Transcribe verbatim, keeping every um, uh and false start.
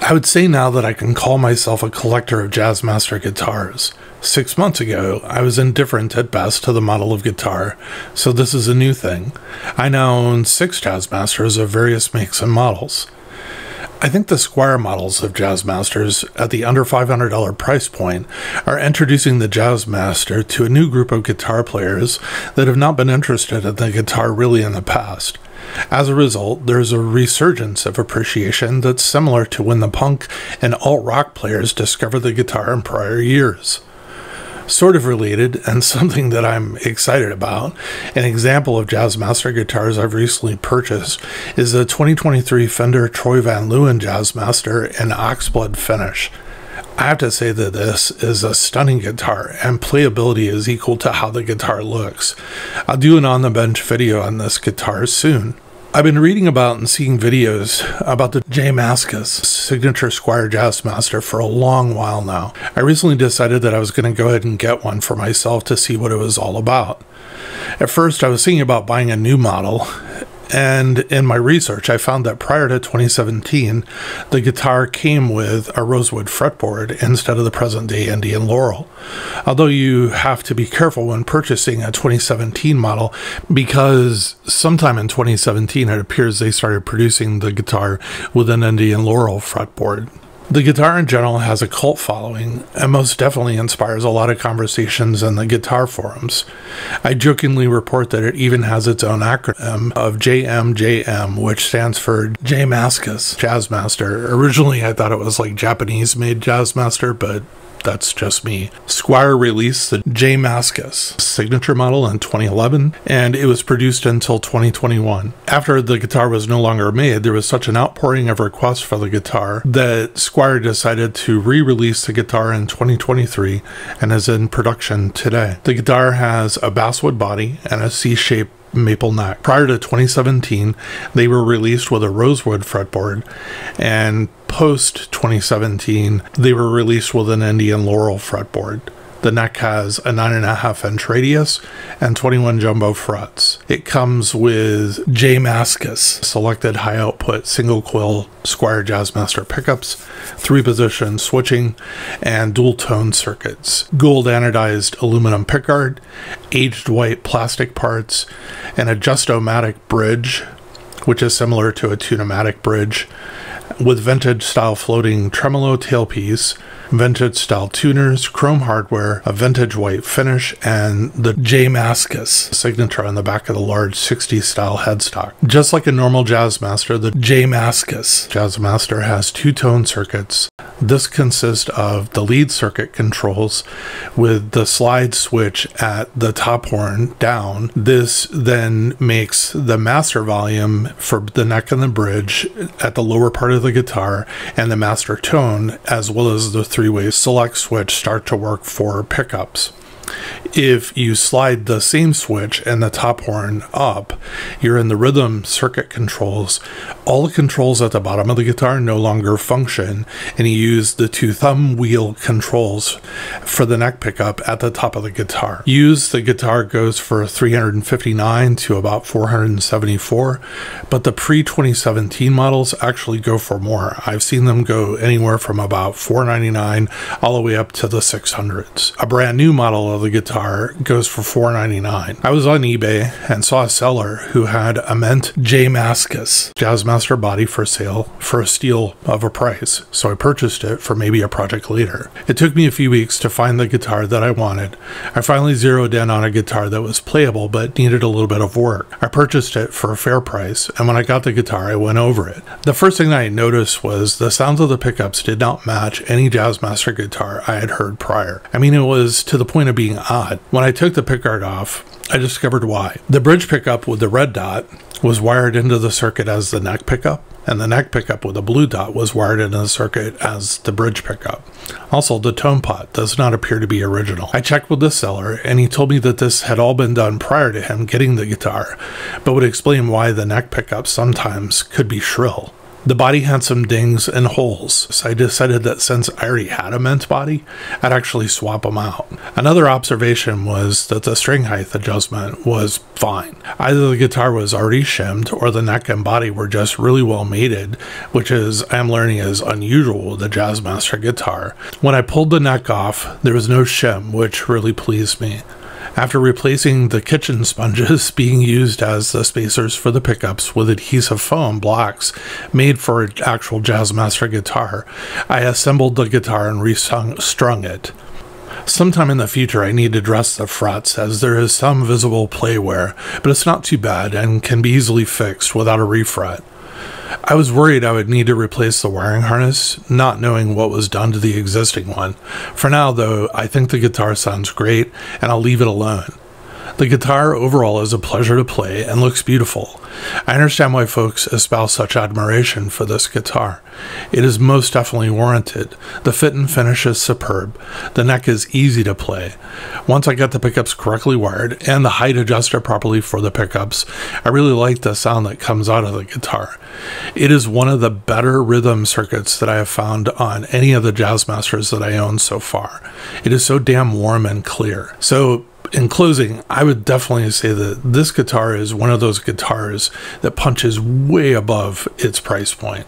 I would say now that I can call myself a collector of Jazzmaster guitars. Six months ago, I was indifferent at best to the model of guitar, so this is a new thing. I now own six Jazzmasters of various makes and models. I think the Squier models of Jazzmasters at the under five hundred dollar price point are introducing the Jazzmaster to a new group of guitar players that have not been interested in the guitar really in the past. As a result, there is a resurgence of appreciation that's similar to when the punk and alt-rock players discovered the guitar in prior years. Sort of related, and something that I'm excited about, an example of Jazzmaster guitars I've recently purchased is the twenty twenty-three Fender Troy Van Leeuwen Jazzmaster in Oxblood finish. I have to say that this is a stunning guitar, and playability is equal to how the guitar looks. I'll do an on-the-bench video on this guitar soon. I've been reading about and seeing videos about the J Mascis signature Squier Jazzmaster for a long while now. I recently decided that I was going to go ahead and get one for myself to see what it was all about. At first, I was thinking about buying a new model, and in my research, I found that prior to twenty seventeen, the guitar came with a Rosewood fretboard instead of the present-day Indian Laurel. Although you have to be careful when purchasing a twenty seventeen model, because sometime in twenty seventeen, it appears they started producing the guitar with an Indian Laurel fretboard. The guitar in general has a cult following, and most definitely inspires a lot of conversations in the guitar forums. I jokingly report that it even has its own acronym of J M J M, which stands for J Mascis Jazzmaster. Originally I thought it was like Japanese-made Jazzmaster, but that's just me. Squier released the J Mascis signature model in twenty eleven, and it was produced until twenty twenty-one. After the guitar was no longer made, there was such an outpouring of requests for the guitar that Squier decided to re-release the guitar in twenty twenty-three and is in production today. The guitar has a basswood body and a C-shaped maple neck. Prior to twenty seventeen, they were released with a rosewood fretboard, and post twenty seventeen, they were released with an Indian Laurel fretboard. The neck has a nine point five inch radius and twenty-one jumbo frets. It comes with J Mascis selected high output single coil Squier Jazzmaster pickups, three position switching, and dual tone circuits, gold anodized aluminum pickguard, aged white plastic parts, and a Just-O-Matic bridge, which is similar to a Tune-O-Matic bridge, with vintage style floating tremolo tailpiece, vintage style tuners, chrome hardware, a vintage white finish, and the J Mascis signature on the back of the large sixties style headstock. Just like a normal Jazzmaster, the J Mascis Jazzmaster has two tone circuits. This consists of the lead circuit controls with the slide switch at the top horn down. This then makes the master volume for the neck and the bridge at the lower part of the guitar, and the master tone, as well as the three-way select switch, start to work for pickups. If you slide the same switch and the top horn up, you're in the rhythm circuit controls. All the controls at the bottom of the guitar no longer function, and you use the two thumb wheel controls for the neck pickup at the top of the guitar. Use the guitar goes for three hundred fifty-nine to about four hundred seventy-four, but the pre-twenty seventeen models actually go for more. I've seen them go anywhere from about four ninety-nine all the way up to the six hundreds. A brand new model of the guitar goes for four ninety-nine. I was on eBay and saw a seller who had a mint J Mascis Jazzmaster body for sale for a steal of a price, so I purchased it for maybe a project later. It took me a few weeks to find the guitar that I wanted. I finally zeroed in on a guitar that was playable but needed a little bit of work. I purchased it for a fair price, and when I got the guitar, I went over it. The first thing I noticed was the sounds of the pickups did not match any Jazzmaster guitar I had heard prior. I mean, it was to the point of being odd. When I took the pickguard off, I discovered why. The bridge pickup with the red dot was wired into the circuit as the neck pickup, and the neck pickup with the blue dot was wired into the circuit as the bridge pickup. Also, the tone pot does not appear to be original. I checked with the seller, and he told me that this had all been done prior to him getting the guitar, but would explain why the neck pickup sometimes could be shrill. The body had some dings and holes, so I decided that since I already had a mint body, I'd actually swap them out. Another observation was that the string height adjustment was fine. Either the guitar was already shimmed or the neck and body were just really well mated, which is, I'm learning, is unusual with the Jazzmaster guitar. When I pulled the neck off, there was no shim, which really pleased me. After replacing the kitchen sponges being used as the spacers for the pickups with adhesive foam blocks made for an actual Jazzmaster guitar, I assembled the guitar and restrung it. Sometime in the future I need to dress the frets, as there is some visible play wear, but it's not too bad and can be easily fixed without a refret. I was worried I would need to replace the wiring harness, not knowing what was done to the existing one. For now, though, I think the guitar sounds great, and I'll leave it alone. The guitar overall is a pleasure to play and looks beautiful. I understand why folks espouse such admiration for this guitar. It is most definitely warranted. The fit and finish is superb. The neck is easy to play. Once I got the pickups correctly wired and the height adjusted properly for the pickups, I really like the sound that comes out of the guitar. It is one of the better rhythm circuits that I have found on any of the Jazzmasters that I own so far. It is so damn warm and clear. So, in closing, I would definitely say that this guitar is one of those guitars that punches way above its price point.